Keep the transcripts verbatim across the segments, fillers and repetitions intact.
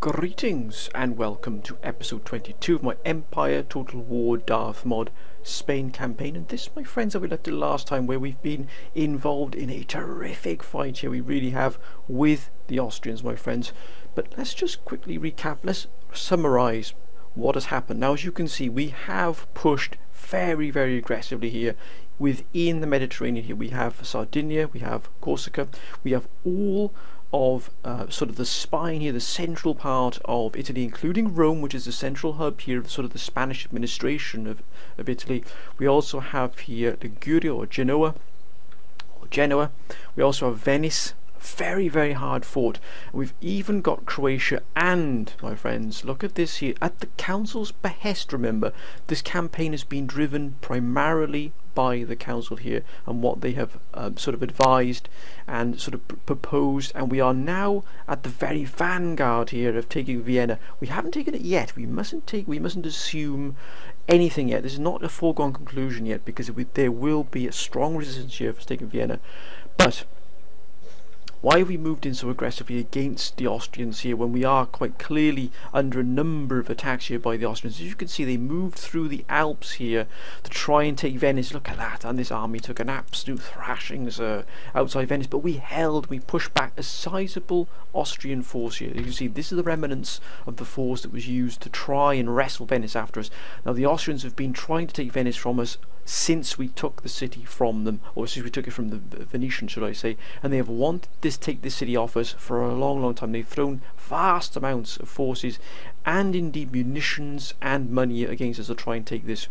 Greetings and welcome to episode twenty-two of my Empire Total War Darth Mod Spain campaign. And this, my friends, that we left the last time, where we've been involved in a terrific fight here. We really have, with the Austrians, my friends. But let's just quickly recap. Let's summarize what has happened. Now, as you can see, we have pushed very, very aggressively here within the Mediterranean. Here we have Sardinia, we have Corsica, we have all of uh, sort of the spine here, the central part of Italy, including Rome, which is the central hub here of sort of the Spanish administration of, of Italy. We also have here Liguria or Genoa, or Genoa. We also have Venice, very, very hard fought. And we've even got Croatia, and, my friends, look at this here, at the Council's behest, remember, this campaign has been driven primarily by the council here and what they have um, sort of advised and sort of pr proposed, and we are now at the very vanguard here of taking Vienna. We haven't taken it yet. We mustn't take. We mustn't assume anything yet. This is not a foregone conclusion yet, because it w there will be a strong resistance here for taking Vienna. But why have we moved in so aggressively against the Austrians here when we are quite clearly under a number of attacks here by the Austrians? As you can see, they moved through the Alps here to try and take Venice. Look at that, and this army took an absolute thrashing uh, outside Venice, but we held, we pushed back a sizable Austrian force here. You can see this is the remnants of the force that was used to try and wrestle Venice after us. Now, the Austrians have been trying to take Venice from us since we took the city from them, or since we took it from the Venetians, should I say, and they have wanted this take this city off us for a long, long time. They've thrown vast amounts of forces and indeed munitions and money against us to try and take this.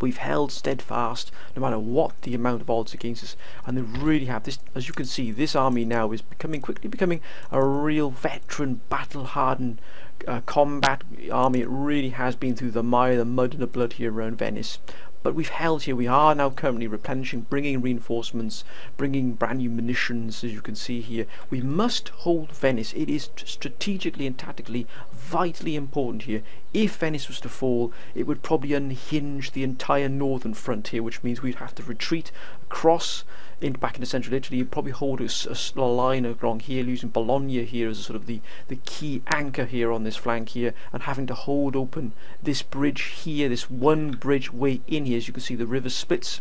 We've held steadfast no matter what the amount of odds against us, and they really have. This, as you can see, this army now is becoming quickly becoming a real veteran, battle-hardened uh, combat army. It really has been through the mire, the mud and the blood here around Venice. But we've held here. We are now currently replenishing, bringing reinforcements, bringing brand new munitions, as you can see here. We must hold Venice. It is strategically and tactically vitally important here. If Venice was to fall, it would probably unhinge the entire northern front here, which means we'd have to retreat across in, back into central Italy. You'd probably hold a, a line along here, using Bologna here as a sort of the, the key anchor here on this flank here, and having to hold open this bridge here, this one bridge way in here. As you can see, the river splits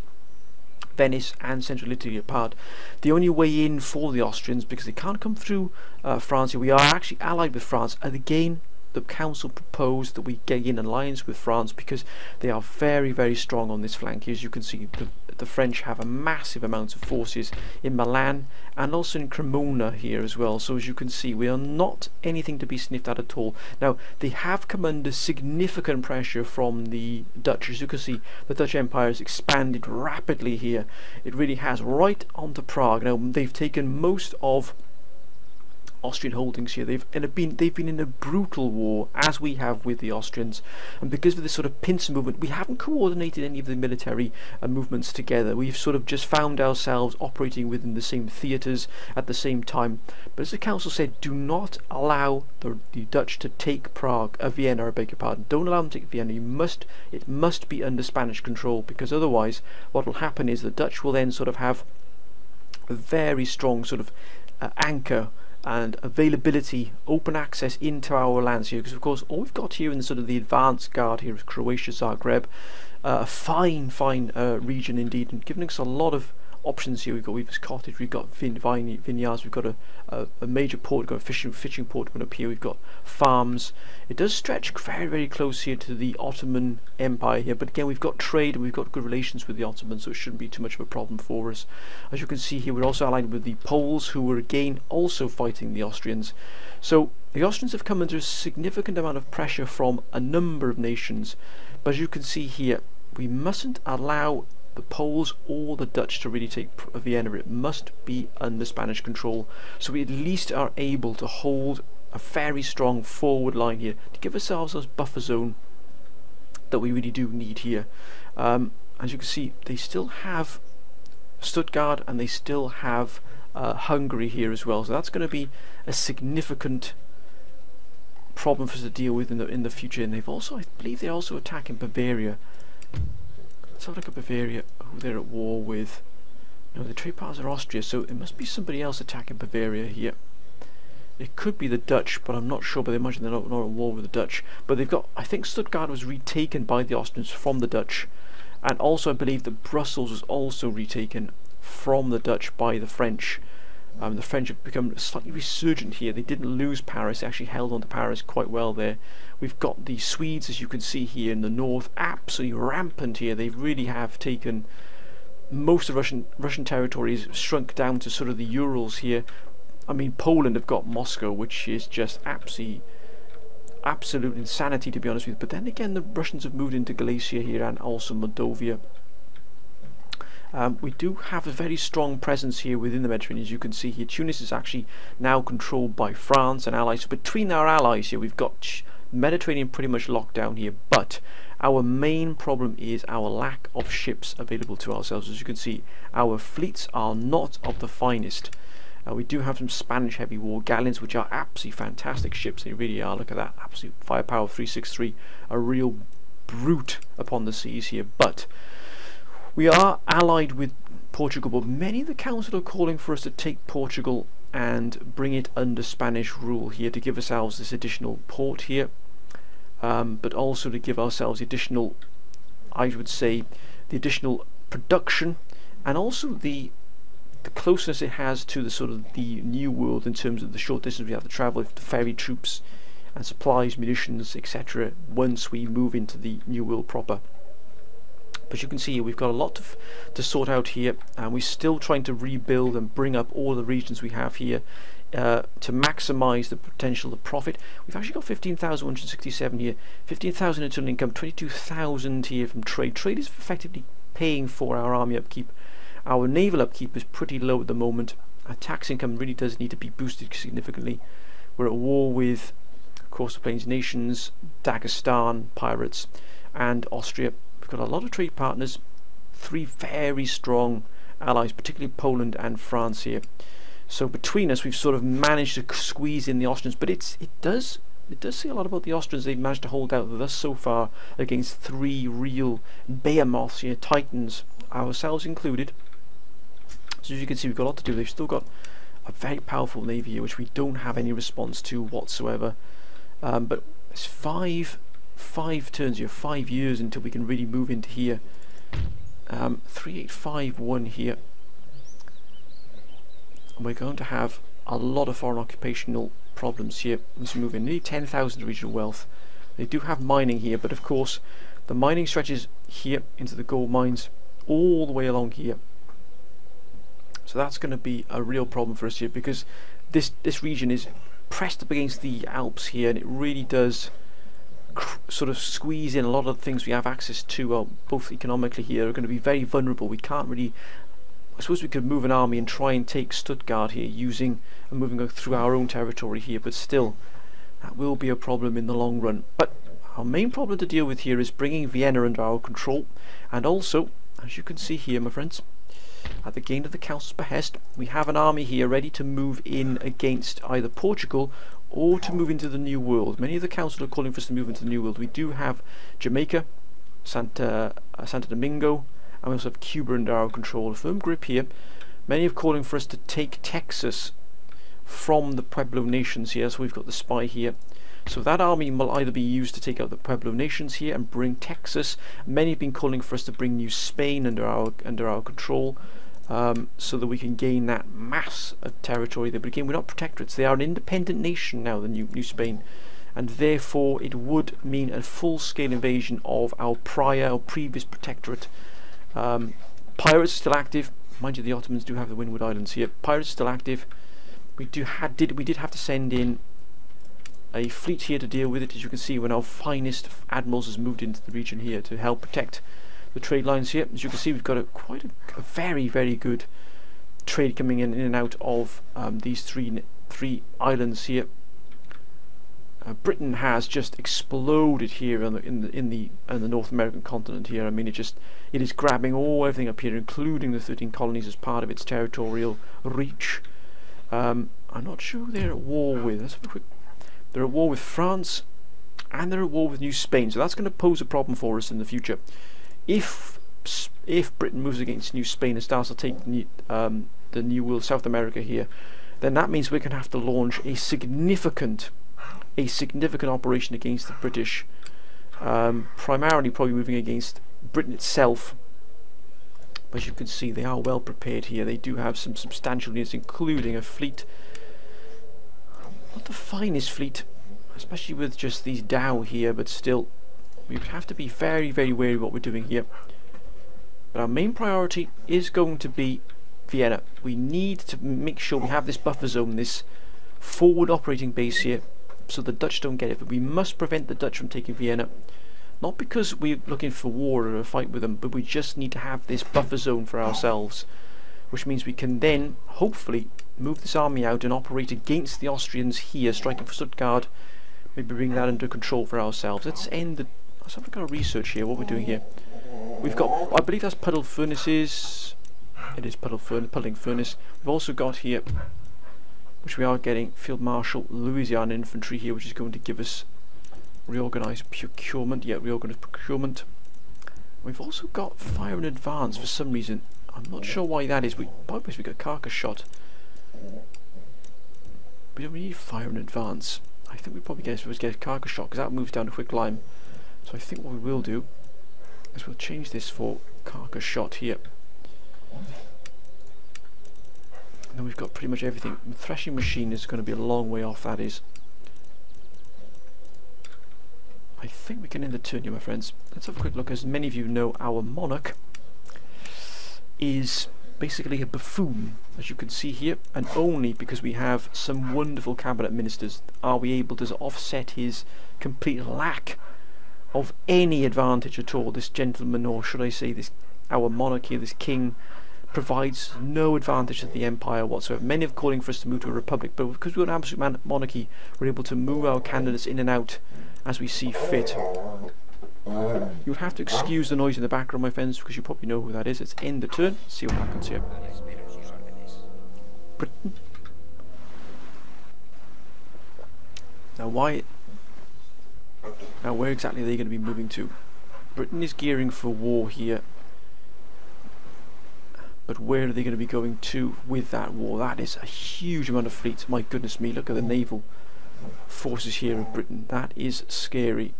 Venice and central Italy apart. The only way in for the Austrians, because they can't come through uh, France here, we are actually allied with France, and again the council proposed that we get in alliance with France because they are very, very strong on this flank. As you can see, the, the French have a massive amount of forces in Milan and also in Cremona here as well. So as you can see, we are not anything to be sniffed at at all. Now, they have come under significant pressure from the Dutch. As you can see, the Dutch Empire has expanded rapidly here. It really has, right onto Prague. Now, they've taken most of Austrian holdings here. They've and been they've been in a brutal war, as we have with the Austrians, and because of this sort of pincer movement, we haven't coordinated any of the military uh, movements together. We've sort of just found ourselves operating within the same theatres at the same time. But as the council said, do not allow the, the Dutch to take Prague, uh, Vienna, I beg your pardon. Don't allow them to take Vienna. You must it must be under Spanish control, because otherwise, what will happen is the Dutch will then sort of have a very strong sort of uh, anchor and availability, open access into our lands here, because of course all we've got here in the sort of the advanced guard here is Croatia, Zagreb, uh, a fine fine uh, region indeed, and giving us a lot of options here. We've got Weaver's Cottage, we've got vine vineyards, we've got a, a, a major port, we've got a fishing, fishing port up here, we've got farms. It does stretch very, very close here to the Ottoman Empire here, but again, we've got trade and we've got good relations with the Ottomans, so it shouldn't be too much of a problem for us. As you can see here, we're also allied with the Poles, who were again also fighting the Austrians. So the Austrians have come under a significant amount of pressure from a number of nations, but as you can see here, we mustn't allow the Poles or the Dutch to really take Vienna. It must be under Spanish control, so we at least are able to hold a very strong forward line here to give ourselves a buffer zone that we really do need here. Um, as you can see, they still have Stuttgart and they still have uh, Hungary here as well, so that's going to be a significant problem for us to deal with in the, in the future. And they've also, I believe they're also attacking Bavaria. Let's have a look at Bavaria, who they're at war with. No, the trade partners are Austria, so it must be somebody else attacking Bavaria here. It could be the Dutch, but I'm not sure, but I imagine they're not, not at war with the Dutch. But they've got, I think Stuttgart was retaken by the Austrians from the Dutch, and also I believe that Brussels was also retaken from the Dutch by the French. Um, the French have become slightly resurgent here. They didn't lose Paris, they actually held on to Paris quite well there. We've got the Swedes, as you can see here in the north, absolutely rampant here. They really have taken most of Russian Russian territories, shrunk down to sort of the Urals here. I mean, Poland have got Moscow, which is just absolutely absolute insanity, to be honest with you. But then again, the Russians have moved into Galicia here and also Moldavia. Um, we do have a very strong presence here within the Mediterranean, as you can see here. Tunis is actually now controlled by France and allies. So between our allies here, we've got Mediterranean pretty much locked down here, but our main problem is our lack of ships available to ourselves. As you can see, our fleets are not of the finest. Uh, we do have some Spanish heavy war galleons, which are absolutely fantastic ships. They really are. Look at that, absolute firepower three six three, a real brute upon the seas here. But we are allied with Portugal, but many of the council are calling for us to take Portugal and bring it under Spanish rule here to give ourselves this additional port here, um, but also to give ourselves additional, I would say, the additional production, and also the the closeness it has to the sort of the new world in terms of the short distance we have to travel with the ferry troops and supplies, munitions, et cetera once we move into the new world proper. But you can see we've got a lot to, f to sort out here, and we're still trying to rebuild and bring up all the regions we have here uh, to maximize the potential of profit. We've actually got fifteen thousand one hundred sixty-seven here, fifteen thousand in total income, twenty-two thousand here from trade. Trade is effectively paying for our army upkeep. Our naval upkeep is pretty low at the moment. Our tax income really does need to be boosted significantly. We're at war with, of course, the Plains Nations, Dagestan, pirates, and Austria. Got a lot of trade partners, three very strong allies, particularly Poland and France here. So between us, we've sort of managed to squeeze in the Austrians, but it's it does it does say a lot about the Austrians. They've managed to hold out thus so far against three real behemoths here, titans, ourselves included. So as you can see, we've got a lot to do. They've still got a very powerful navy here, which we don't have any response to whatsoever. Um, but it's five. Five turns here, five years until we can really move into here. Um, three eight five one here, and we're going to have a lot of foreign occupational problems here as we move in. Nearly ten thousand regional wealth. They do have mining here, but of course, the mining stretches here into the gold mines all the way along here. So that's going to be a real problem for us here, because this this region is pressed up against the Alps here, and it really does sort of squeeze in a lot of the things we have access to. Well, both economically here are going to be very vulnerable. We can't really, I suppose we could move an army and try and take Stuttgart here using and moving through our own territory here, but still that will be a problem in the long run. But our main problem to deal with here is bringing Vienna under our control, and also, as you can see here, my friends, at the gain of the Council's behest, we have an army here ready to move in against either Portugal or to move into the New World. Many of the council are calling for us to move into the New World. We do have Jamaica, Santa, uh, Santo Domingo, and we also have Cuba under our control. A firm grip here. Many are calling for us to take Texas from the Pueblo Nations here, so we've got the spy here. So that army will either be used to take out the Pueblo Nations here and bring Texas. Many have been calling for us to bring New Spain under our under our control, Um, so that we can gain that mass of territory there. But again, we're not protectorates. They are an independent nation now, the New, New Spain, and therefore it would mean a full-scale invasion of our prior or previous protectorate. Um, pirates are still active. Mind you, the Ottomans do have the Windward Islands here. Pirates are still active. We do had did we did have to send in a fleet here to deal with it, as you can see, when our finest admirals has moved into the region here to help protect the trade lines here. As you can see, we've got a quite a, a very very good trade coming in, in and out of um, these three three islands here. Uh, Britain has just exploded here on the, in the in the in the North American continent here. I mean, it just it is grabbing all everything up here, including the thirteen colonies as part of its territorial reach. Um, I'm not sure they're at war with. Let's have a quick. They're at war with France, and they're at war with New Spain. So that's going to pose a problem for us in the future. If if Britain moves against New Spain and starts to take the new, um, the New World, South America here, then that means we're going to have to launch a significant a significant operation against the British, um, primarily probably moving against Britain itself. As you can see, they are well prepared here. They do have some substantial units, including a fleet, not the finest fleet, especially with just these dhow here, but still we would have to be very very wary of what we're doing here. But our main priority is going to be Vienna. We need to make sure we have this buffer zone, this forward operating base here, so the Dutch don't get it. But we must prevent the Dutch from taking Vienna, not because we're looking for war or a fight with them, but we just need to have this buffer zone for ourselves, which means we can then hopefully move this army out and operate against the Austrians here, striking for Stuttgart, maybe bring that under control for ourselves. Let's end the... let's have a kind of research here, what we're doing here. We've got, I believe that's puddle furnaces. It is puddle furn puddling furnace. We've also got here, which we are getting, Field Marshal Louisiana Infantry here, which is going to give us reorganized procurement. Yeah, reorganized procurement. We've also got fire in advance for some reason. I'm not sure why that is. We, by the way, we got carcass shot. We don't need fire in advance. I think we probably get, get carcass shot because that moves down to quick lime. So I think what we will do is we'll change this for carcass shot here. And then we've got pretty much everything. The threshing machine is going to be a long way off, that is. I think we can end the turn here, my friends. Let's have a quick look. As many of you know, our monarch is basically a buffoon, as you can see here, and only because we have some wonderful cabinet ministers are we able to offset his complete lack of any advantage at all. This gentleman, or should I say this, our monarchy, this king, provides no advantage to the empire whatsoever. Many are calling for us to move to a republic, but because we're an absolute monarchy, we're able to move our candidates in and out as we see fit. You'll have to excuse the noise in the background, my friends, because you probably know who that is. It's end the turn. Let's see what happens here. Britain. Now why... Now where exactly are they going to be moving to? Britain is gearing for war here. But where are they going to be going to with that war? That is a huge amount of fleet. My goodness me, look at the naval forces here in Britain. That is scary.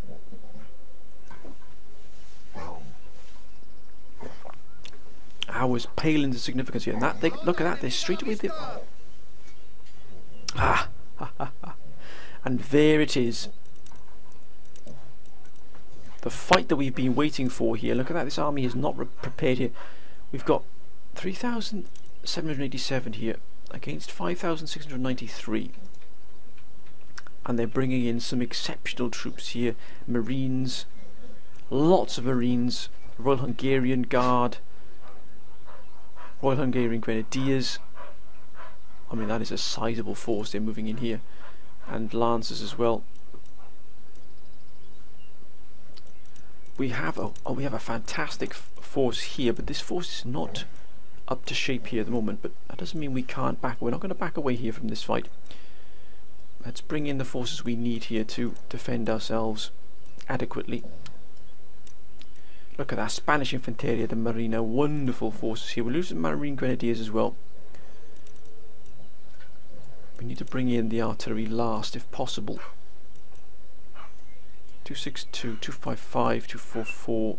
Hours pale into significance here. And that they, look at that, they straight away... They, ah! Ha, ha, ha. And there it is. The fight that we've been waiting for here. Look at that, this army is not prepared here. We've got three thousand seven hundred eighty-seven here against five thousand six hundred ninety-three. And they're bringing in some exceptional troops here. Marines, lots of Marines, Royal Hungarian Guard, Royal Hungarian Grenadiers. I mean, that is a sizable force they're moving in here. And Lancers as well. We have a oh, we have a fantastic f force here, but this force is not up to shape here at the moment. But that doesn't mean we can't back. We're not going to back away here from this fight. Let's bring in the forces we need here to defend ourselves adequately. Look at that Spanish Infanteria, the Marina, wonderful forces here. We're losing Marine Grenadiers as well. We need to bring in the artillery last, if possible. two sixty-two, two fifty-five, two forty-four,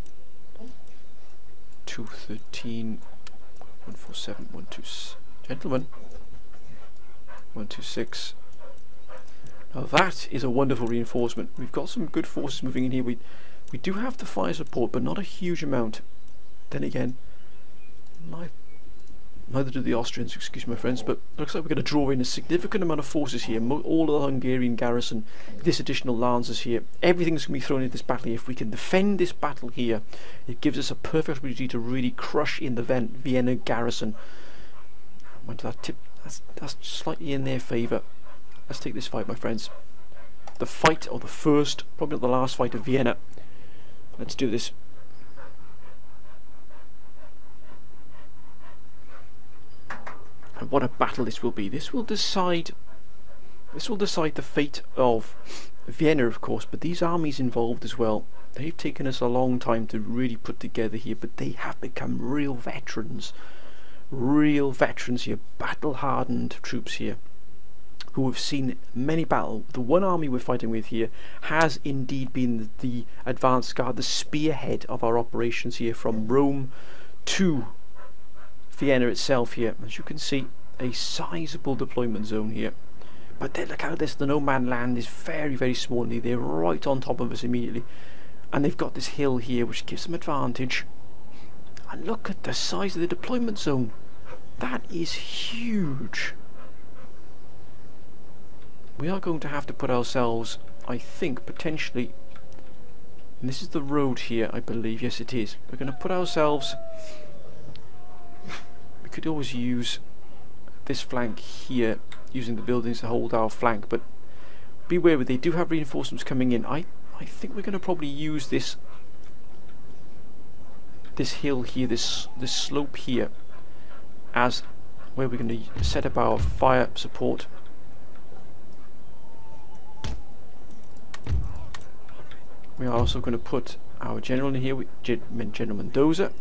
two thirteen, one forty-seven, one twenty-six. Gentlemen, one twenty-six. Now that is a wonderful reinforcement. We've got some good forces moving in here. We we do have the fire support, but not a huge amount. Then again, neither do the Austrians, excuse my friends, but looks like we're going to draw in a significant amount of forces here. Mo all of the Hungarian garrison, this additional Lancers here, everything's going to be thrown into this battle here. If we can defend this battle here, it gives us a perfect opportunity to really crush in the Ven Vienna garrison. Went to that tip. That's, that's slightly in their favour. Let's take this fight, my friends. The fight, or the first, probably not the last fight of Vienna. Let's do this. And what a battle this will be. This will decide this will decide the fate of Vienna, of course, but these armies involved as well. They've taken us a long time to really put together here, but they have become real veterans. Real veterans here, battle-hardened troops here. who have seen many battles. The one army we're fighting with here has indeed been the advance guard, the spearhead of our operations here from Rome to Vienna itself here. As you can see, a sizable deployment zone here. But then look how this, the no man land is very, very small. They're right on top of us immediately. And they've got this hill here which gives them advantage. And look at the size of the deployment zone. That is huge. We are going to have to put ourselves, I think, potentially, and this is the road here, I believe, yes it is, we're going to put ourselves, we could always use this flank here, using the buildings to hold our flank, but beware, they do have reinforcements coming in. I, I think we're going to probably use this this hill here, this this slope here, as where we're going to set up our fire support. We are also going to put our general in here, we, General Mendoza.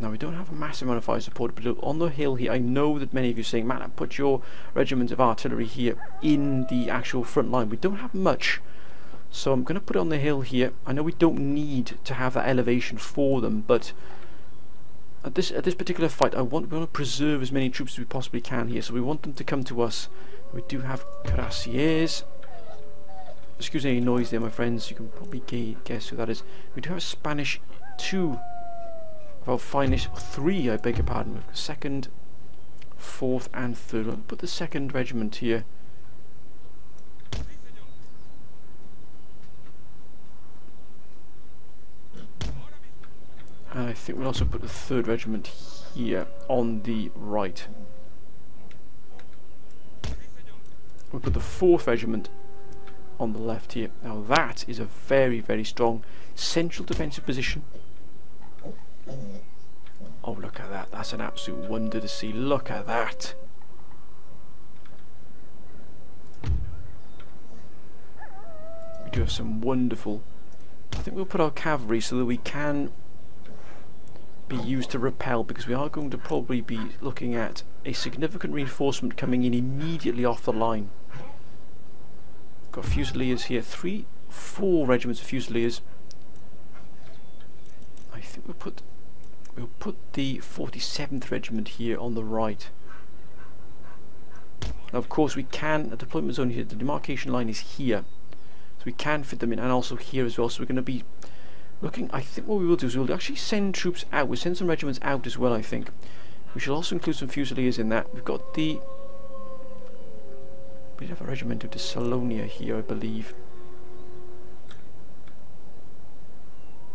Now we don't have a massive amount of fire support, but on the hill here, I know that many of you are saying, man, I put your regiments of artillery here in the actual front line. We don't have much. So I'm going to put it on the hill here. I know we don't need to have that elevation for them, but at this at this particular fight, I want we want to preserve as many troops as we possibly can here. So we want them to come to us. We do have cuirassiers. Excuse any noise there, my friends. You can probably guess who that is. We do have Spanish two of our finest three. I beg your pardon. We've got second, fourth, and third. I'll put the second regiment here. And I think we'll also put the third regiment here on the right. We'll put the fourth regiment on the left here. Now that is a very, very strong central defensive position. Oh, look at that. That's an absolute wonder to see. Look at that. We do have some wonderful... I think we'll put our cavalry so that we can... be used to repel, because we are going to probably be looking at a significant reinforcement coming in immediately off the line. Got fusiliers here, three, four regiments of fusiliers. I think we'll put we'll put the forty-seventh regiment here on the right. Now of course we can, the deployment zone here, the demarcation line is here, so we can fit them in, and also here as well. So we're going to be looking, I think what we will do is we'll actually send troops out. We'll send some regiments out as well, I think. We shall also include some fusiliers in that. We've got the... we have a regiment of Thessalonia here, I believe.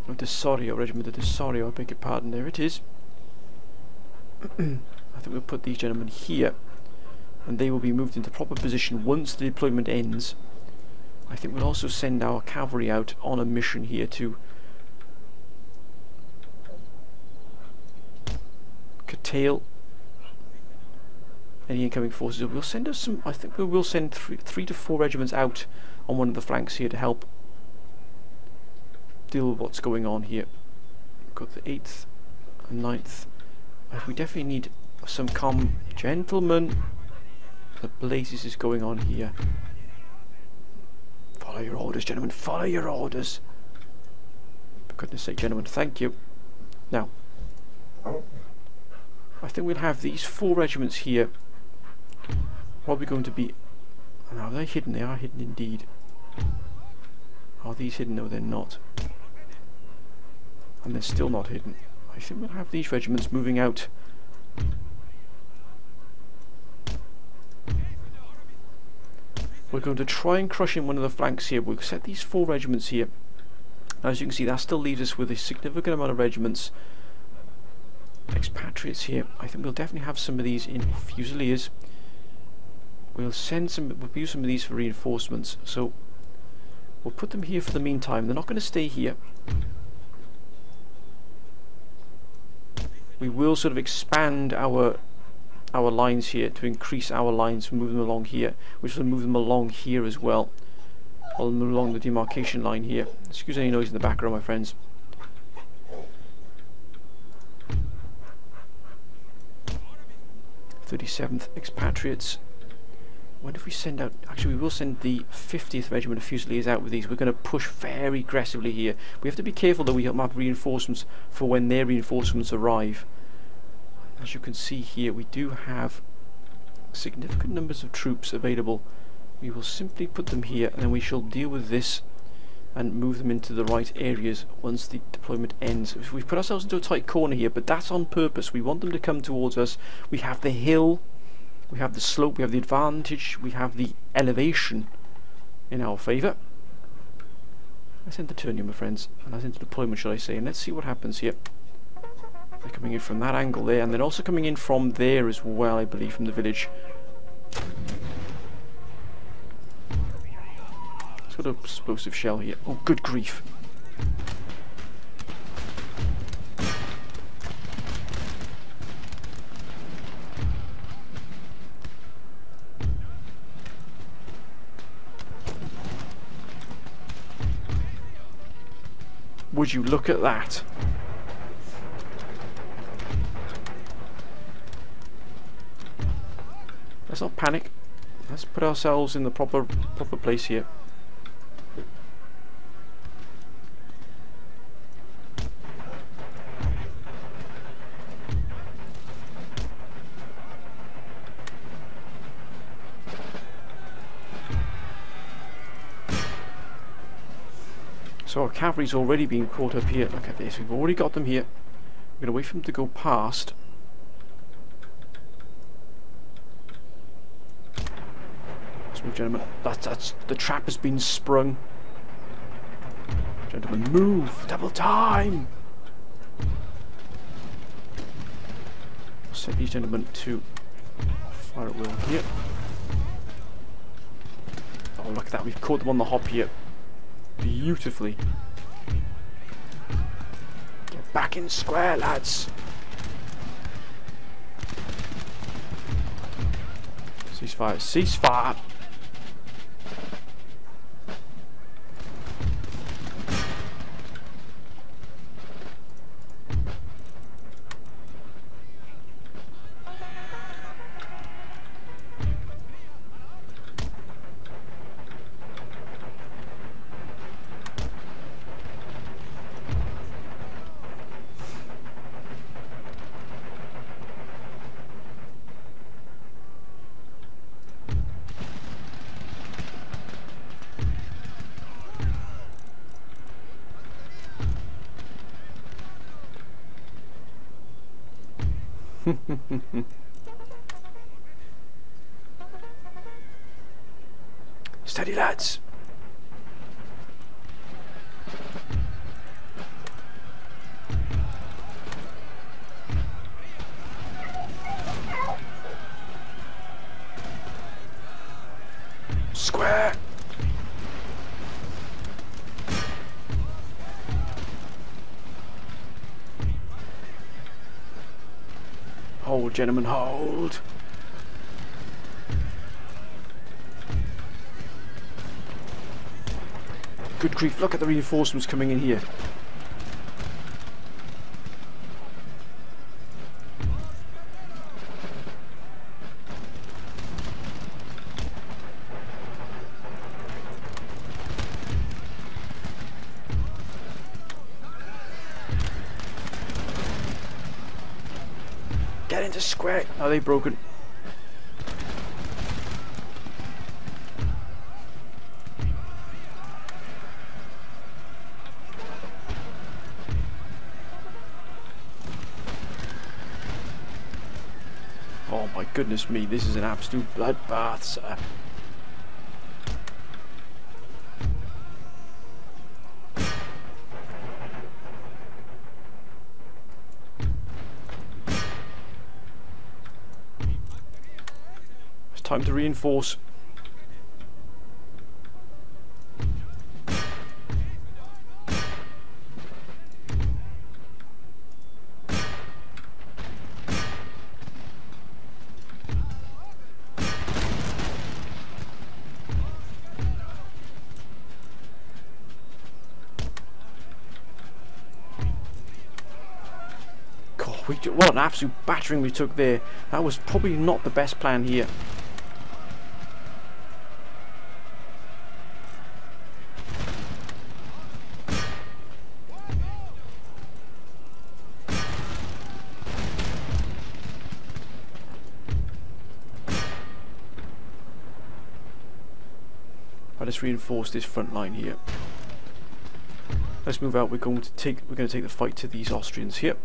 Oh, Thessario, regiment of Thessario, I beg your pardon. There it is. I think we'll put these gentlemen here. And they will be moved into proper position once the deployment ends. I think we'll also send our cavalry out on a mission here to... curtail any incoming forces. We'll send us some. I think we will send three, three to four regiments out on one of the flanks here to help deal with what's going on here. We've got the eighth and ninth. We definitely need some calm gentlemen. The blazes is going on here. Follow your orders, gentlemen. Follow your orders. For goodness sake, gentlemen. Thank you. Now. I think we'll have these four regiments here. Probably going to be... are they hidden? They are hidden indeed. Are these hidden? No, they're not. And they're still not hidden. I think we'll have these regiments moving out. We're going to try and crush in one of the flanks here. We'll set these four regiments here. Now, as you can see, that still leaves us with a significant amount of regiments. Expatriates here. I think we'll definitely have some of these in fusiliers. We'll send some. We'll use some of these for reinforcements. So we'll put them here for the meantime. They're not going to stay here. We will sort of expand our our lines here to increase our lines, move them along here, which will move them along here as well, I'll move along the demarcation line here. Excuse any noise in the background, my friends. thirty-seventh expatriates. When if we send out, actually we will send the fiftieth Regiment of Fusiliers out with these. We're going to push very aggressively here. We have to be careful that we have reinforcements for when their reinforcements arrive. As you can see here, we do have significant numbers of troops available. We will simply put them here and then we shall deal with this and move them into the right areas once the deployment ends. We've put ourselves into a tight corner here, but that's on purpose. We want them to come towards us. We have the hill, we have the slope, we have the advantage, we have the elevation in our favour. Let's end the turn here, my friends, and let's end the deployment, shall I say, and let's see what happens here. They're coming in from that angle there, and then also coming in from there as well, I believe, from the village. Let's got an explosive shell here. Oh, good grief. Would you look at that? Let's not panic. Let's put ourselves in the proper proper place here. So our cavalry's already been caught up here. Look at this, we've already got them here. We're going to wait for them to go past. Let's move, gentlemen. That's, that's, the trap has been sprung. Gentlemen, move! Double time! We'll set these gentlemen to fire at will here. Oh, look at that, we've caught them on the hop here. Beautifully. Get back in square, lads. Ceasefire, ceasefire. Steady, lads. Square. Hold, gentlemen, hold. Good grief, look at the reinforcements coming in here. Get into square. Are they broken? Goodness me, this is an absolute bloodbath, sir. It's time to reinforce. We, what an absolute battering we took there. That was probably not the best plan here. Let's reinforce this front line here. Let's move out. We're going to take we're going to take the fight to these Austrians here.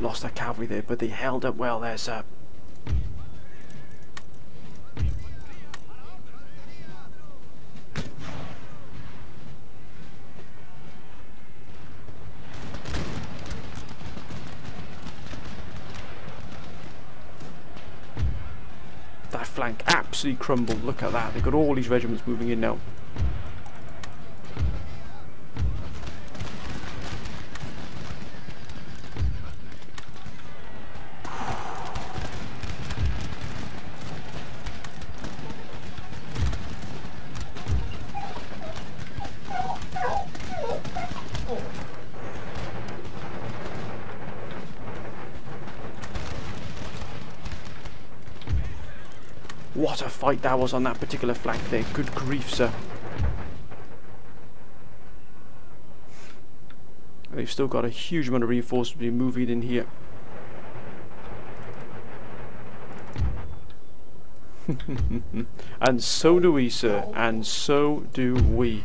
Lost that cavalry there, but they held up well there, sir. Flank absolutely crumbled. Look at that, they've got all these regiments moving in now. What a fight that was on that particular flank there. Good grief, sir. They've still got a huge amount of reinforcements being moving in here. And so do we, sir. And so do we.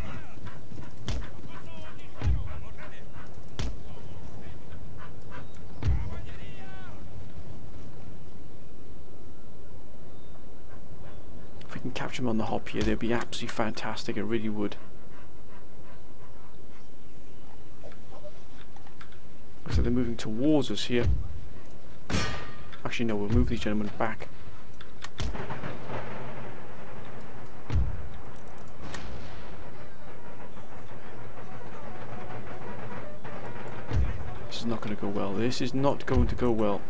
Capture them on the hop here, they'd be absolutely fantastic, it really would. Looks like they're moving towards us here. Actually no, we'll move these gentlemen back. This is not going to go well, this is not going to go well.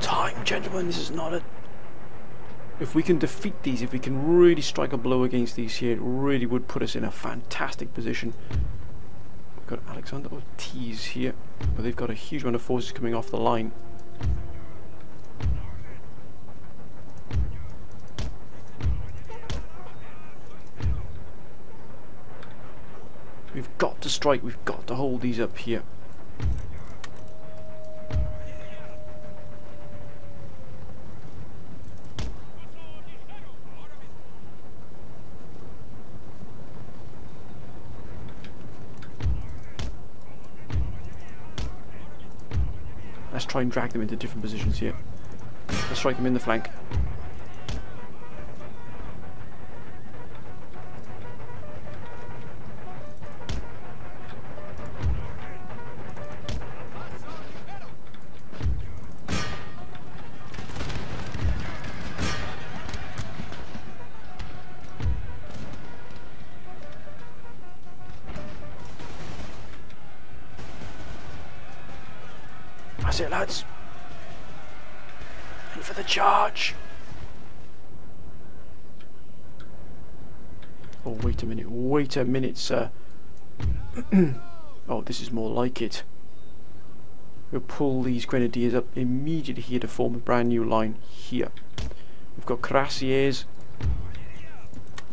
Time, gentlemen, this is not a... If we can defeat these, if we can really strike a blow against these here, it really would put us in a fantastic position. We've got Alexander Ortiz here, but they've got a huge amount of forces coming off the line. We've got to strike, we've got to hold these up here. Let's try and drag them into different positions here. Let's strike them in the flank. That's it, lads. And for the charge. Oh, wait a minute. Wait a minute, sir. Oh, this is more like it. We'll pull these grenadiers up immediately here to form a brand new line here. We've got cuirassiers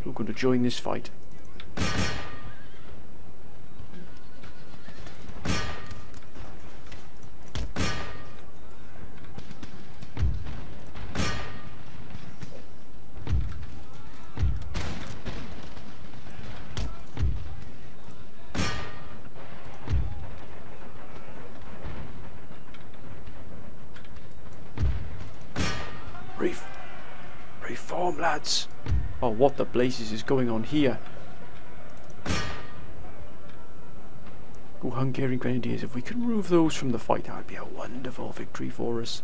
who are going to join this fight. Reform, lads! Oh, what the blazes is going on here? Go Hungarian Grenadiers. If we can remove those from the fight, that would be a wonderful victory for us.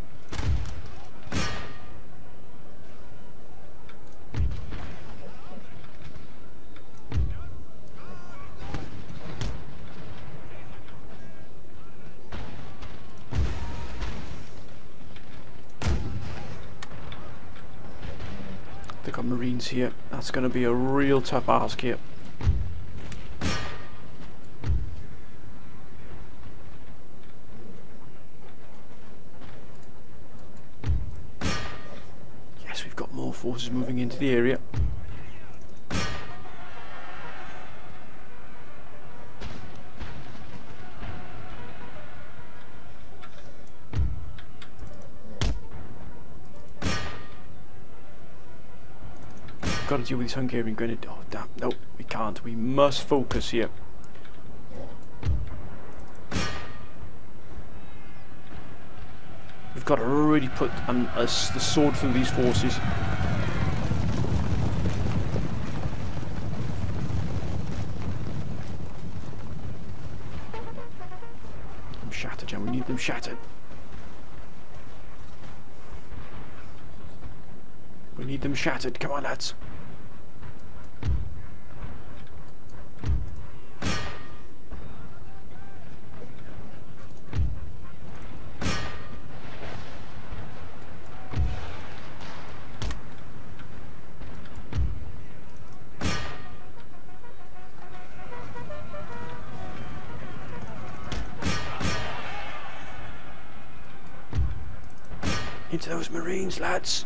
They've got Marines here. That's going to be a real tough ask here. Yes, we've got more forces moving into the area. Got to deal with this Hungarian grenade. Oh damn! No, we can't. We must focus here. We've got to really put um, us the sword through these forces. I'm shattered, and we need them shattered. We need them shattered. Come on, lads. Into those Marines, lads.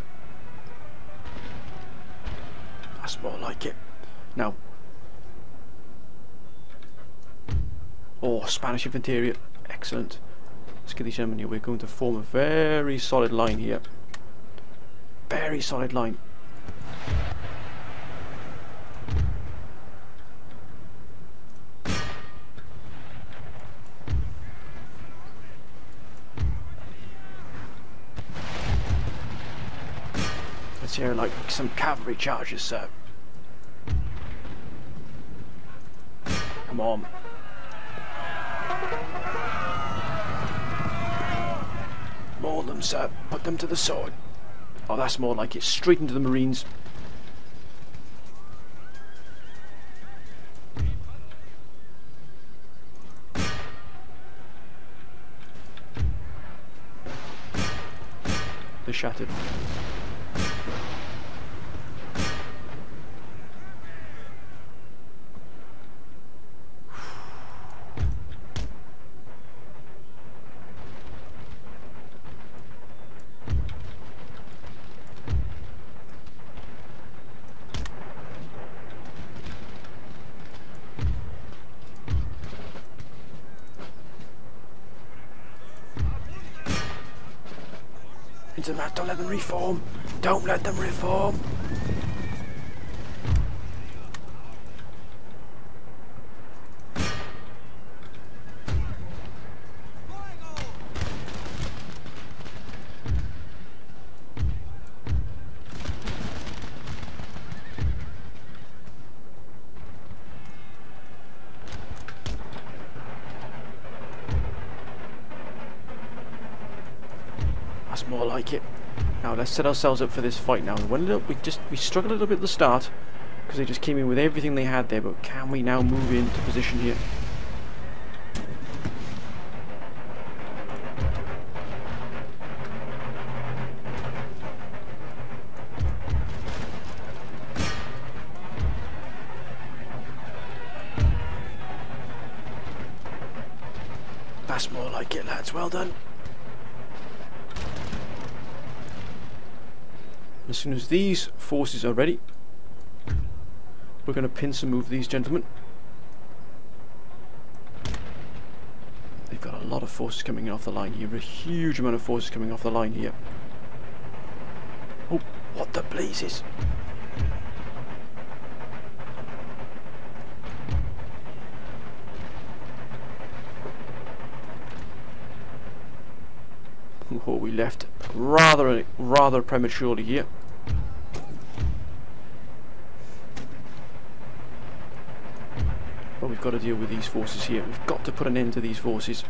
That's more like it. Now. Oh, Spanish infantry. Excellent. Let's get these gentlemen here. We're going to form a very solid line here. Very solid line. Here, like some cavalry charges, sir. Come on. Maul them, sir. Put them to the sword. Oh, that's more like it. Straight into the Marines. They're shattered. That. Don't let them reform. Don't let them reform. More like it. Now let's set ourselves up for this fight now. When little, we just we struggled a little bit at the start because they just came in with everything they had there, but can we now move into position here? That's more like it, lads. Well done. As soon as these forces are ready, we're going to pincer move these gentlemen. They've got a lot of forces coming off the line here, a huge amount of forces coming off the line here. Oh, what the blazes! Oh, we left rather rather prematurely here. But we've got to deal with these forces here. We've got to put an end to these forces.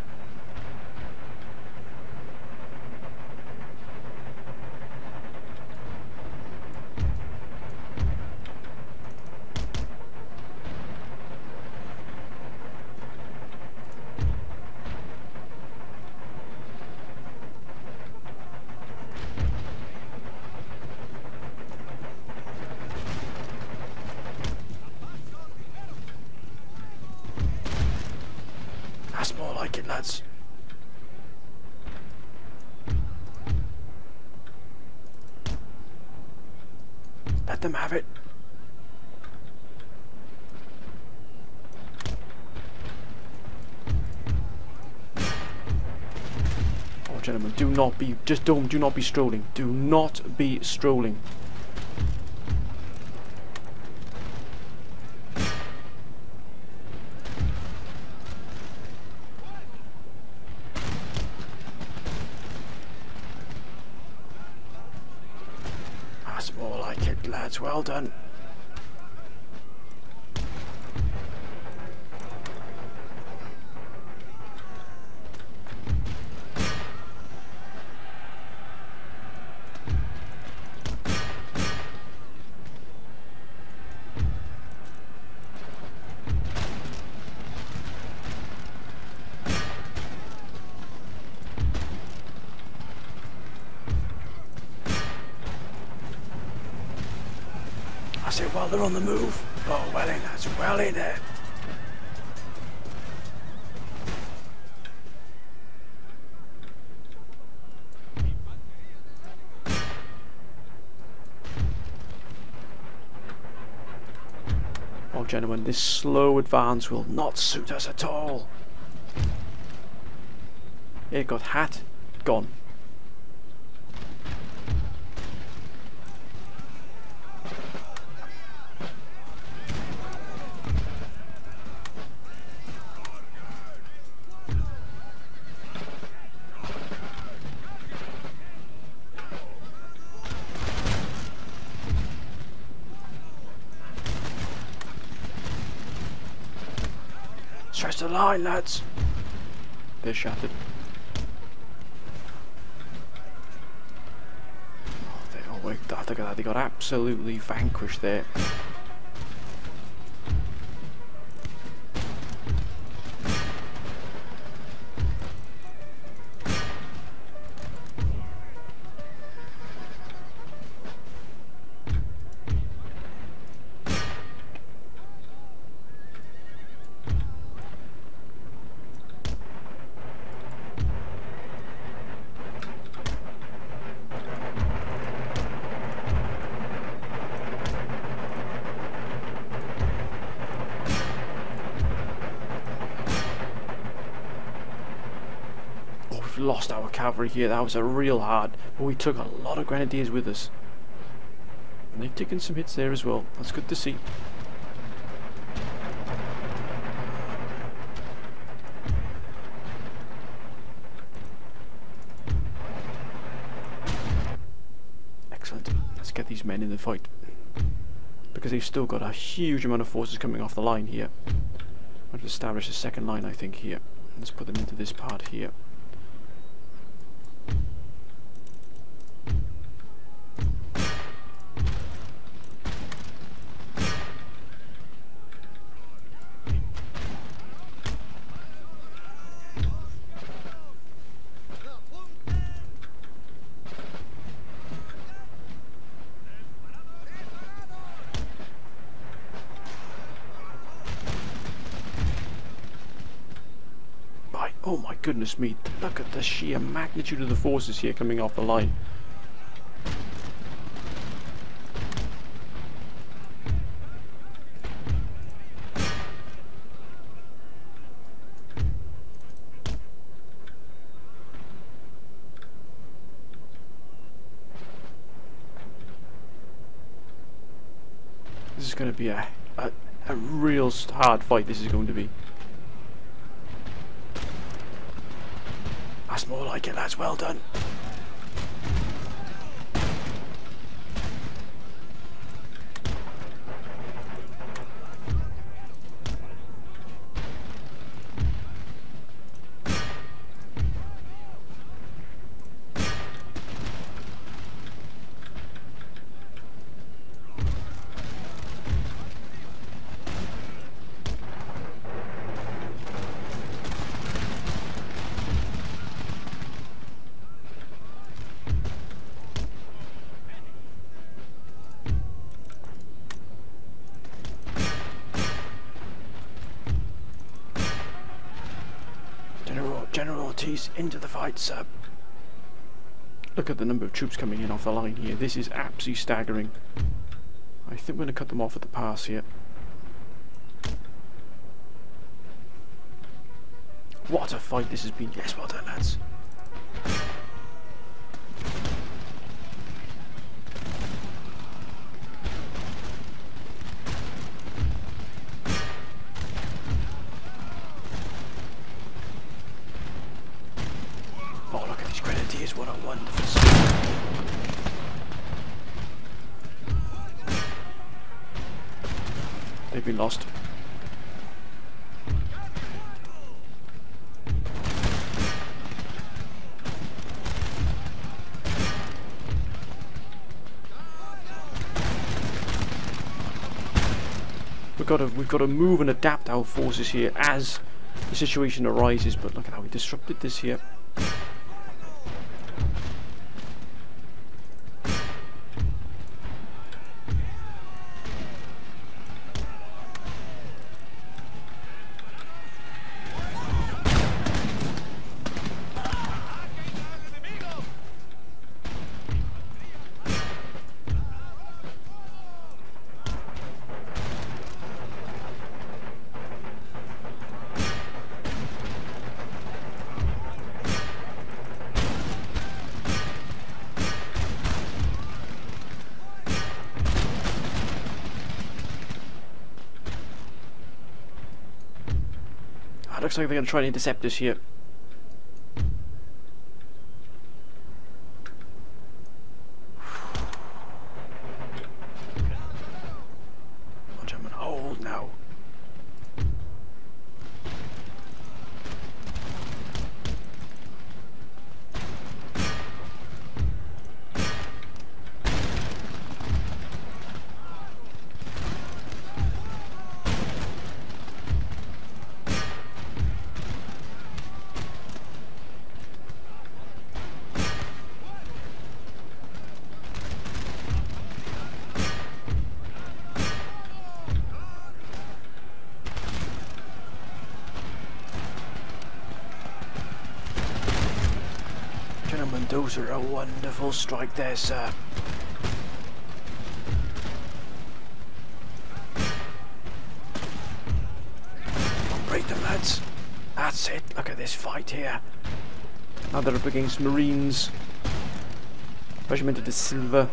Not be just don't do not be strolling. Do not be strolling. That's more like it, lads. Well done. Well, they're on the move. Oh, well in, that's well in there. Oh, gentlemen, this slow advance will not suit us at all. It got hat, gone. Stretch the line, lads. They're shattered. Oh, they, oh wait, I think they got absolutely vanquished there. Lost our cavalry here. That was a real hard, but we took a lot of grenadiers with us, and they've taken some hits there as well. That's good to see. Excellent. Let's get these men in the fight, because they've still got a huge amount of forces coming off the line here. I've established a second line, I think, here. Let's put them into this part here. Oh my goodness me, look at the sheer magnitude of the forces here coming off the line. This is going to be a, a, a real hard fight, this is going to be. That's more like it, lads. Well done. is into the fight, sir. Look at the number of troops coming in off the line here. This is absolutely staggering. I think we're going to cut them off at the pass here. What a fight this has been. Yes, well done, lads. Oh, look at these grenadiers. What a wonderful sight. They've been lost. We've got to we've got to move and adapt our forces here as the situation arises. But look at how we disrupted this here. Looks like they're going to try and intercept us here. Watch, I'm on hold now. Those are a wonderful strike there, sir. Break them, lads. That's it. Look at this fight here. Now they're up against Marines. Regiment de Silva.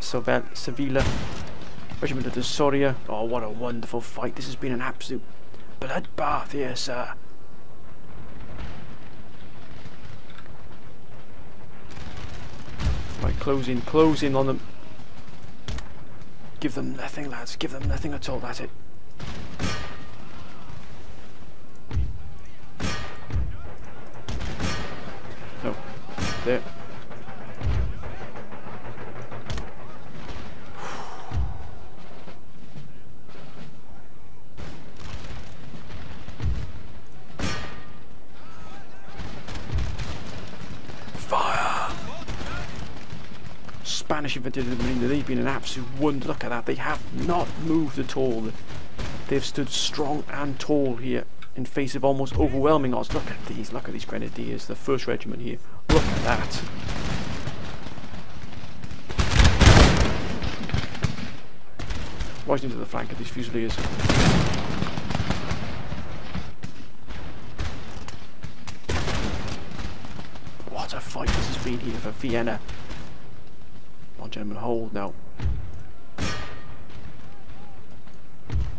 Sevilla. Regiment de Soria. Oh, what a wonderful fight. This has been an absolute bloodbath here, sir. Close in, close in on them. Give them nothing, lads. Give them nothing at all. That's it. No. There. Spanish Infantry de Marine, they've been an absolute wonder. Look at that, they have not moved at all. They've stood strong and tall here in face of almost overwhelming odds. Look at these, look at these grenadiers, the first regiment here. Look at that. Right into the flank of these Fusiliers. What a fight this has been here for Vienna. Gentlemen, hold now.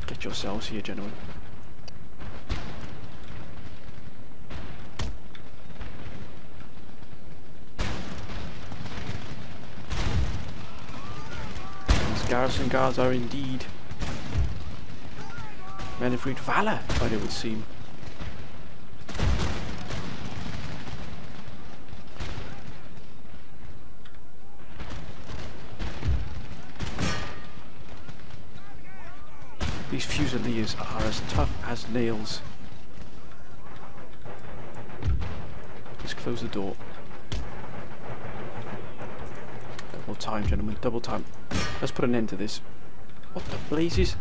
Get yourselves here, gentlemen. These garrison guards are indeed men of great valour, but it would seem. These Fusiliers are as tough as nails. Let's close the door. Double time, gentlemen, double time. Let's put an end to this. What the blazes?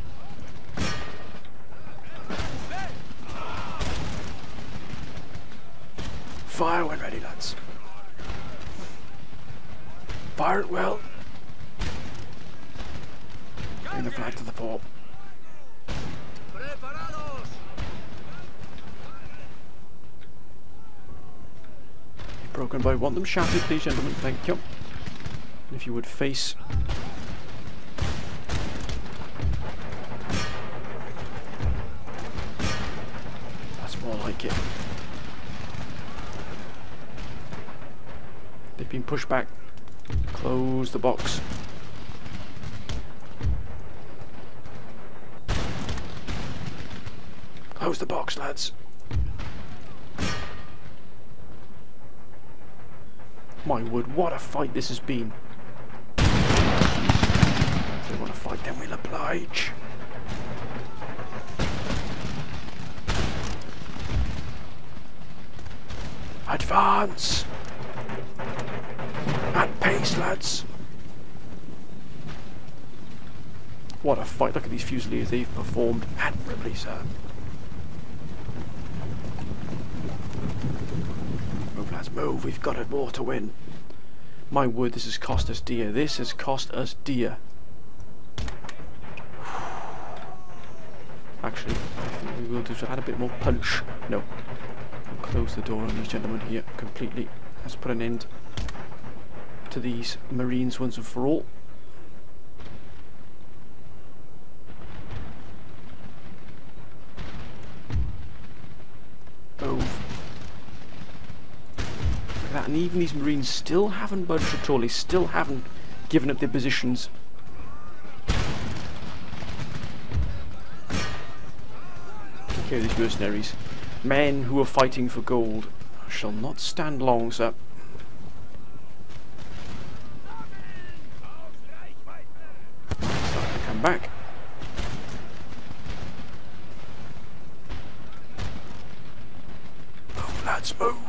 Fire when ready, lads. Fire it well. Bring the flag to the fore. Broken by one of them sharply, please, gentlemen. Thank you. And if you would face. That's more like it. They've been pushed back. Close the box. Close the box, lads. My word, what a fight this has been. If they want to fight, then we'll oblige. Advance! At pace, lads! What a fight. Look at these Fusiliers. They've performed admirably, sir. Move, we've got it more to win. My word, this has cost us dear. This has cost us dear. Actually, I think we will do to add a bit more punch. No. We'll close the door on these gentlemen here completely. Let's put an end to these Marines once and for all. And even these Marines still haven't budged at all. They still haven't given up their positions. Take care of these mercenaries. Men who are fighting for gold. I shall not stand long, sir. Starting to come back. Oh, lads, move!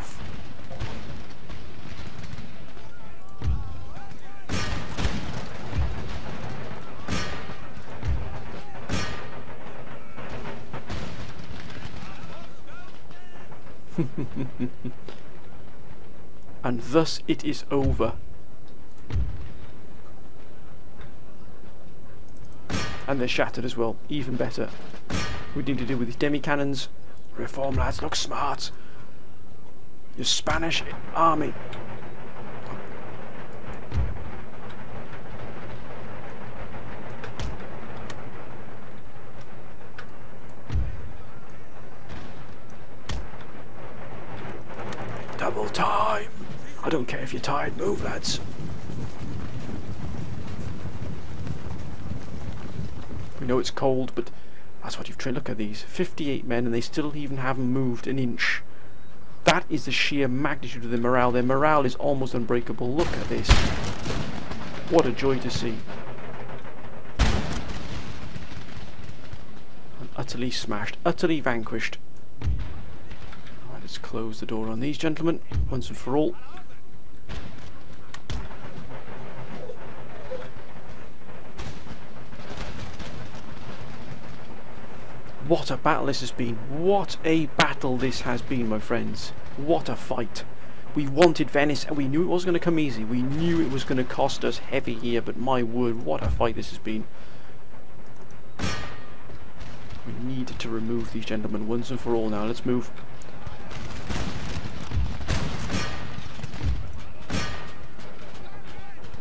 And thus it is over. And they're shattered as well, even better. We need to deal with these demi-cannons. Reform, lads, look smart. Your Spanish army. Time. I don't care if you're tired. Move, lads. We know it's cold, but that's what you've trained. Look at these. fifty-eight men, and they still even haven't moved an inch. That is the sheer magnitude of their morale. Their morale is almost unbreakable. Look at this. What a joy to see. And utterly smashed. Utterly vanquished. Let's close the door on these gentlemen once and for all. What a battle this has been. What a battle this has been, my friends. What a fight. We wanted Venice, and we knew it wasn't going to come easy. We knew it was going to cost us heavy here, but my word, what a fight this has been. We need to remove these gentlemen once and for all now. Let's move.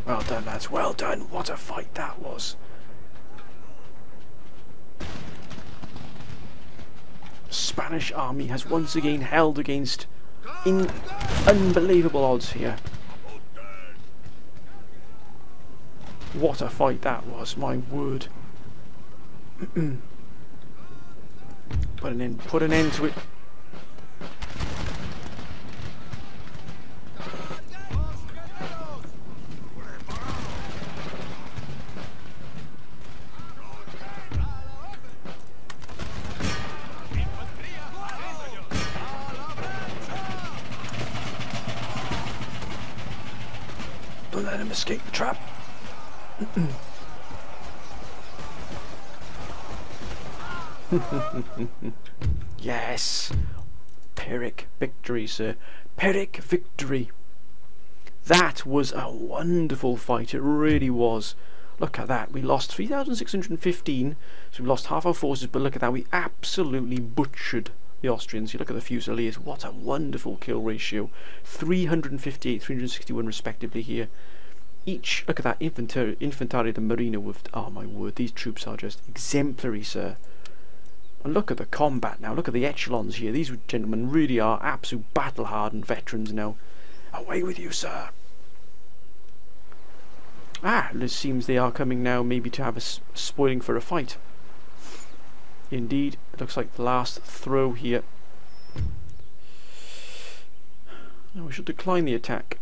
Well done, lads, well done. What a fight that was. The Spanish army has once again held against in unbelievable odds here. What a fight that was, my word. Put an end, put an end to it. Escape the trap. Yes. Pyrrhic victory, sir. Pyrrhic victory. That was a wonderful fight, it really was. Look at that, we lost three thousand six hundred fifteen, so we lost half our forces, but look at that, we absolutely butchered the Austrians. You look at the Fusiliers, what a wonderful kill ratio. three hundred fifty-eight, three hundred sixty-one respectively here. Each, look at that, Infanteria, Infanteria de Marina with, oh my word, these troops are just exemplary, sir. And look at the combat now, look at the echelons here. These gentlemen really are absolute battle-hardened veterans now. Away with you, sir. Ah, it seems they are coming now, maybe to have a s spoiling for a fight. Indeed, it looks like the last throw here. Now we should decline the attack.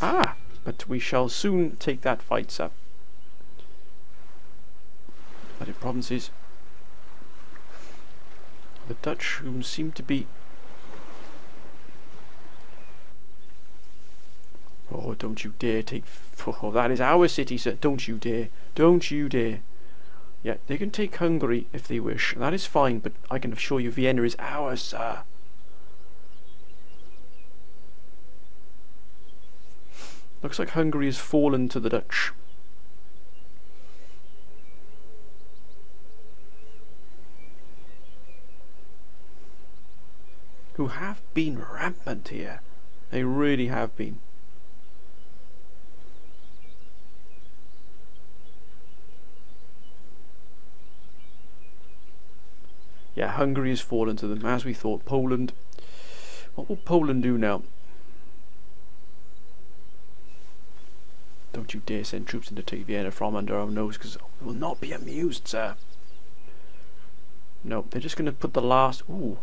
Ah, but we shall soon take that fight, sir. United Provinces. The Dutch, whom seem to be... Oh, don't you dare take... Oh, that is our city, sir. Don't you dare. Don't you dare. Yeah, they can take Hungary if they wish. That is fine, but I can assure you Vienna is ours, sir. Looks like Hungary has fallen to the Dutch. Who have been rampant here. They really have been. Yeah, Hungary has fallen to them, as we thought. Poland. What will Poland do now? Don't you dare send troops in to take Vienna from under our nose, because we will not be amused, sir. No, they're just going to put the last... Ooh.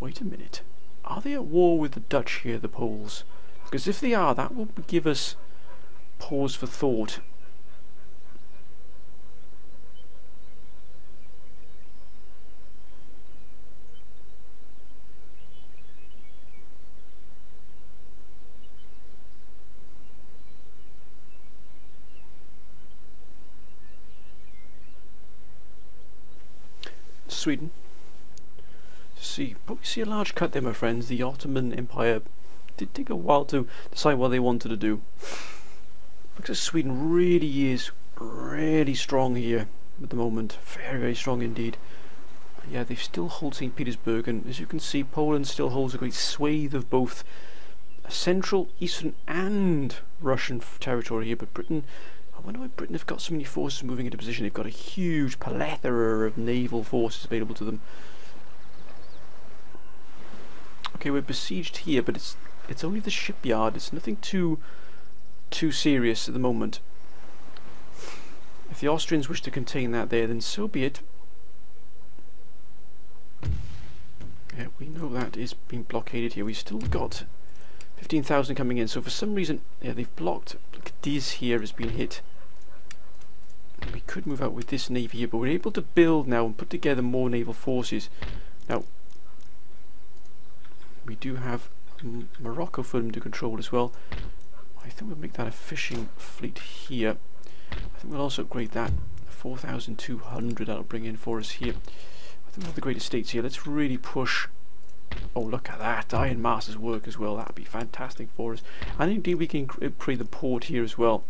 Wait a minute. Are they at war with the Dutch here, the Poles? Because if they are, that will give us pause for thought. Sweden. See, but we see a large cut there, my friends. The Ottoman Empire did take a while to decide what they wanted to do. Looks like Sweden really is really strong here at the moment. Very, very strong indeed. Yeah, they still hold Saint Petersburg, and as you can see, Poland still holds a great swathe of both Central, Eastern, and Russian territory here. But Britain. I wonder why Britain have got so many forces moving into position. They've got a huge plethora of naval forces available to them. Okay, we're besieged here, but it's it's only the shipyard. It's nothing too too serious at the moment. If the Austrians wish to contain that there, then so be it. Yeah, we know that is being blockaded here. We've still got fifteen thousand coming in, so for some reason, yeah, they've blocked. Cadiz here has been hit. We could move out with this navy here, but we're able to build now and put together more naval forces. Now, we do have M Morocco for them to control as well. I think we'll make that a fishing fleet here. I think we'll also upgrade that. four thousand two hundred that'll bring in for us here. I think we have the great estates here. Let's really push. Oh, look at that. Iron Masters work as well. That'd be fantastic for us. And indeed we can upgrade the port here as well.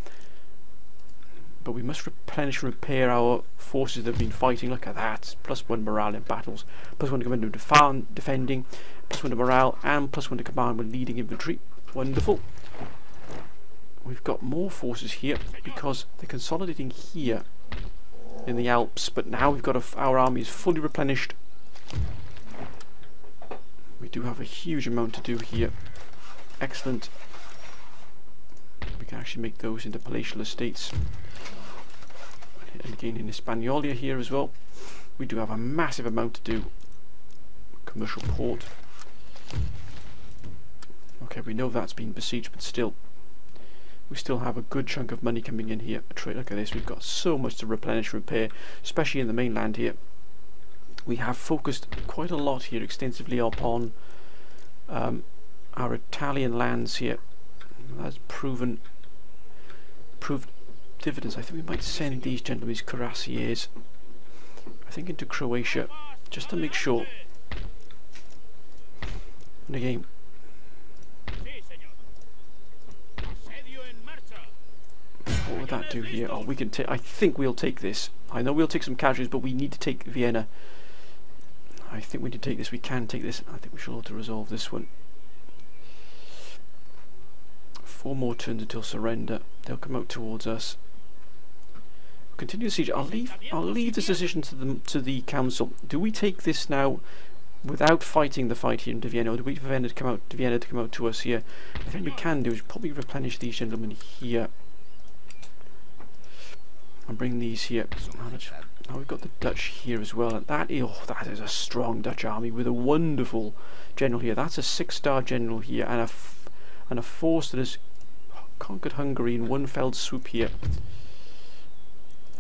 But we must replenish and repair our forces that have been fighting. Look at that. Plus one morale in battles. Plus one to command when defending. Plus one to morale. And plus one to command when leading infantry. Wonderful. We've got more forces here because they're consolidating here in the Alps. But now we've got a f our army is fully replenished. We do have a huge amount to do here. Excellent. We can actually make those into palatial estates. And again in Hispaniola here as well. We do have a massive amount to do. Commercial port. Okay, we know that's been besieged, but still. We still have a good chunk of money coming in here. Look at this, we've got so much to replenish and repair, especially in the mainland here. We have focused quite a lot here extensively upon um, our Italian lands here. That's proven proved dividends. I think we might send these gentlemen, these cuirassiers, I think into Croatia. just to make sure in the game. What would that do here? Oh, we can take. I think we'll take this. I know we'll take some casualties, but we need to take Vienna. I think we need to take this. We can take this. I think we shall have to resolve this one. Four more turns until surrender. They'll come out towards us. Continue the siege. I'll leave. I'll leave this decision to the to the council. Do we take this now, without fighting the fight here in Vienna, or do we wait for Vienna to come out? Vienna to come out to us here. I think we can do is probably replenish these gentlemen here, and bring these here. Now we've got the Dutch here as well, and that oh, that is a strong Dutch army with a wonderful general here. That's a six-star general here, and a f and a force that has conquered Hungary in one fell swoop here.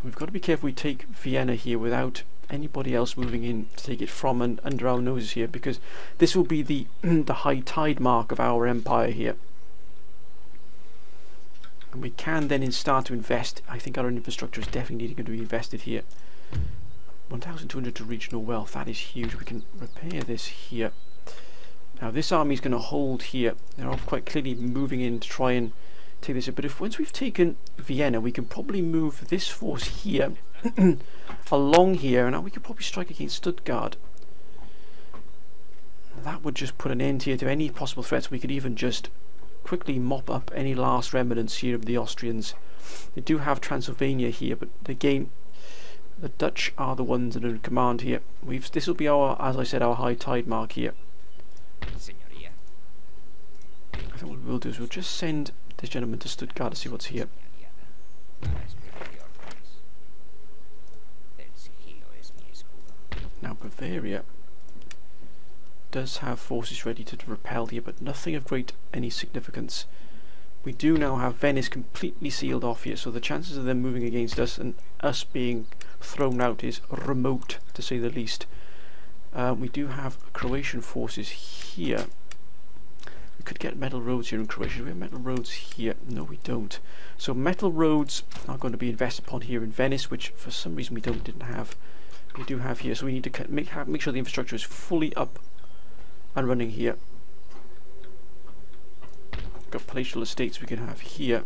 We've got to be careful we take Vienna here without anybody else moving in to take it from and under our noses here, because this will be the the high tide mark of our empire here. And we can then in start to invest. I think our infrastructure is definitely needing to be invested here. one thousand two hundred to regional wealth, that is huge. We can repair this here. Now this army is going to hold here. They're all quite clearly moving in to try and take this, but if once we've taken Vienna, we can probably move this force here along here, and we could probably strike against Stuttgart. That would just put an end here to any possible threats. We could even just quickly mop up any last remnants here of the Austrians. They do have Transylvania here, but again, the Dutch are the ones that are in command here. We've this will be our, as I said, our high tide mark here. I think what we'll do is we'll just send this gentleman to Stuttgart to see what's here. Now Bavaria does have forces ready to repel here, but nothing of great any significance. We do now have Venice completely sealed off here, so the chances of them moving against us and us being thrown out is remote, to say the least. Uh, we do have Croatian forces here. Could get metal roads here in Croatia. Do we have metal roads here? No, we don't. So metal roads are going to be invested upon here in Venice, which for some reason we don't didn't have. We do have here, so we need to make ha make sure the infrastructure is fully up and running here. We've got palatial estates we can have here.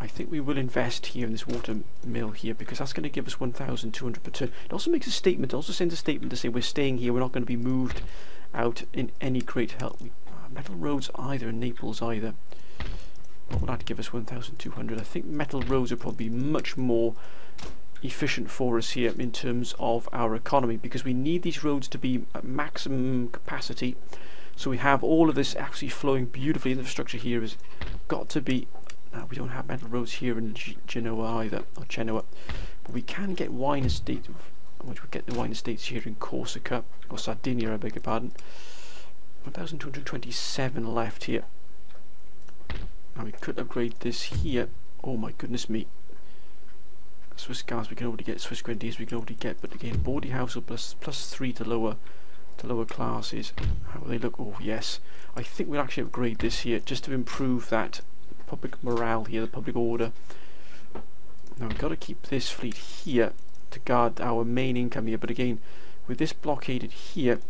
I think we will invest here in this water mill here, because that's going to give us one thousand two hundred per turn. It also makes a statement. It also sends a statement to say we're staying here. We're not going to be moved out in any great help. We metal roads either in Naples either. What would that give us? one thousand two hundred. I think metal roads are probably much more efficient for us here in terms of our economy, because we need these roads to be at maximum capacity, so we have all of this actually flowing beautifully. Infrastructure here has got to be. Now we don't have metal roads here in G Genoa either, or Genoa, but we can get wine estate, which we get the wine estates here in Corsica, or Sardinia, I beg your pardon. one thousand two hundred twenty-seven left here. Now we could upgrade this here. Oh my goodness me. Swiss guards we can already get, Swiss grenadiers we can already get, but again, bawdy house plus plus three to lower to lower classes. How will they look? Oh yes. I think we'll actually upgrade this here just to improve that public morale here, the public order. Now we've got to keep this fleet here to guard our main income here, but again, with this blockaded here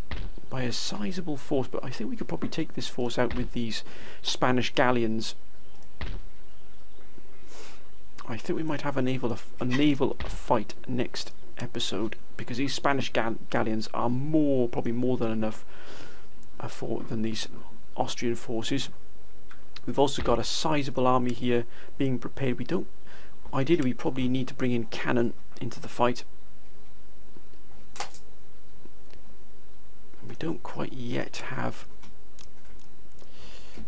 by a sizable force, but I think we could probably take this force out with these Spanish galleons. I think we might have a naval a naval fight next episode, because these Spanish gall galleons are more probably more than enough uh, for than these Austrian forces. We've also got a sizable army here being prepared. We don't. Ideally, we probably need to bring in cannon into the fight. We don't quite yet have.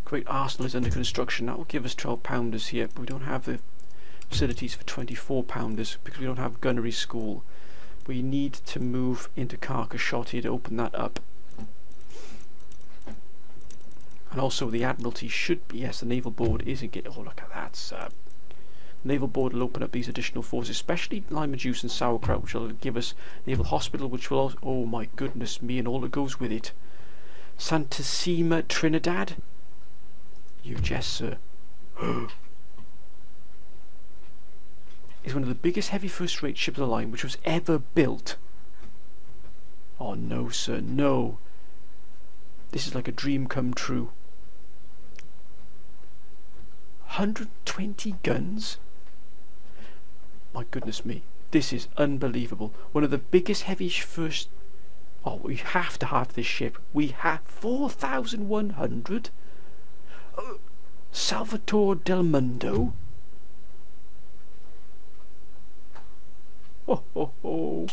Great arsenal is under construction. That will give us twelve pounders here, but we don't have the facilities for twenty-four pounders because we don't have gunnery school. We need to move into Carcashot here to open that up. And also the Admiralty should be, yes, the Naval Board is engaged. Oh, look at that, sir. The Naval Board will open up these additional forces, especially lima juice and sauerkraut, which will give us Naval Hospital, which will also, oh my goodness me, and all that goes with it. Santissima Trinidad? You jest, sir. Is one of the biggest heavy first rate ships of the line which was ever built. Oh no, sir, no. This is like a dream come true. one hundred twenty guns? My goodness me. This is unbelievable. One of the biggest heavy first... Oh, we have to have this ship. We have four thousand one hundred. Uh, Salvatore del Mundo. Oh, oh, oh.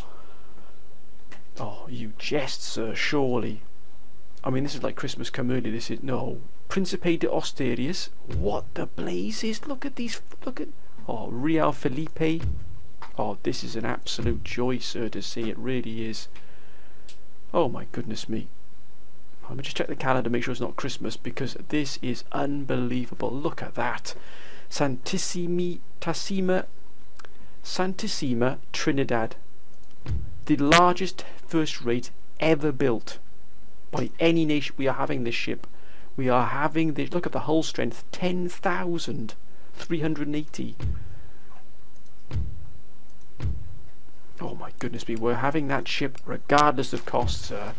Oh, you jest, sir, surely. I mean, this is like Christmas come early. This is... No. Principe de Osterius. What the blazes? Look at these... Look at... Oh, Real Felipe. Oh, this is an absolute joy, sir, to see. It really is. Oh my goodness me. I'm gonna just check the calendar, make sure it's not Christmas, because this is unbelievable. Look at that. Santissimi Tassima Santissima Trinidad. The largest first rate ever built by any nation. We are having this ship. We are having this. Look at the hull strength, ten thousand three hundred and eighty. Oh my goodness me, we're having that ship regardless of cost, sir.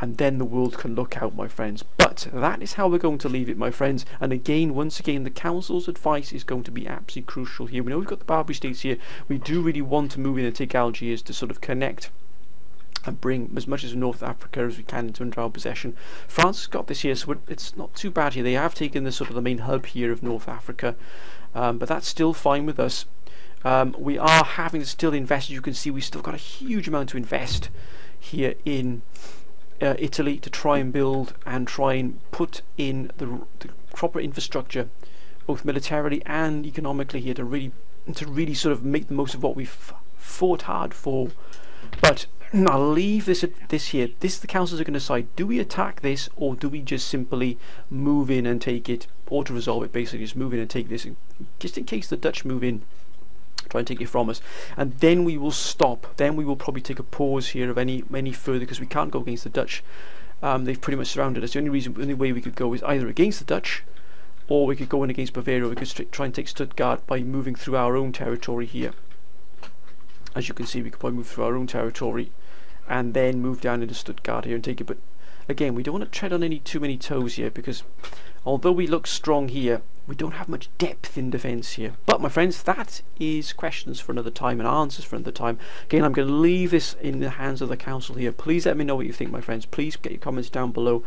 And then the world can look out, my friends. But that is how we're going to leave it, my friends. And again, once again, the council's advice is going to be absolutely crucial here. We know we've got the Barbary States here. We do really want to move in and take Algiers to sort of connect and bring as much as North Africa as we can into under our possession. France has got this here, so it's not too bad here. They have taken the sort of the main hub here of North Africa, um, but that's still fine with us. Um, we are having to still invest, as you can see. We've still got a huge amount to invest here in uh, Italy to try and build and try and put in the, the proper infrastructure, both militarily and economically here, to really to really sort of make the most of what we've fought hard for. But I'll leave this at this here. This the councils are going to decide: do we attack this, or do we just simply move in and take it, or to resolve it basically just move in and take this, and just in case the Dutch move in, try and take it from us. And then we will stop. Then we will probably take a pause here of any any further, because we can't go against the Dutch. Um, they've pretty much surrounded us. The only reason, the only way we could go is either against the Dutch, or we could go in against Bavaria. We could try and take Stuttgart by moving through our own territory here. As you can see, we could probably move through our own territory and then move down into Stuttgart here and take it. But again, we don't want to tread on any too many toes here, because although we look strong here, we don't have much depth in defence here. But my friends, that is questions for another time and answers for another time. Again, I'm going to leave this in the hands of the council here. Please let me know what you think, my friends. Please get your comments down below.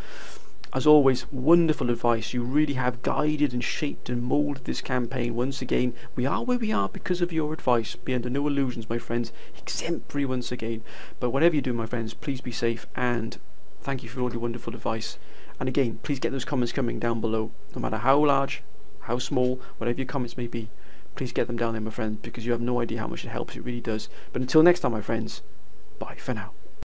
As always, wonderful advice. You really have guided and shaped and moulded this campaign. Once again, we are where we are because of your advice. Be under no illusions, my friends. Exemplary once again. But whatever you do, my friends, please be safe, and thank you for all your wonderful advice. And again, please get those comments coming down below, no matter how large, how small, whatever your comments may be. Please get them down there, my friends, because you have no idea how much it helps. It really does. But until next time, my friends, bye for now.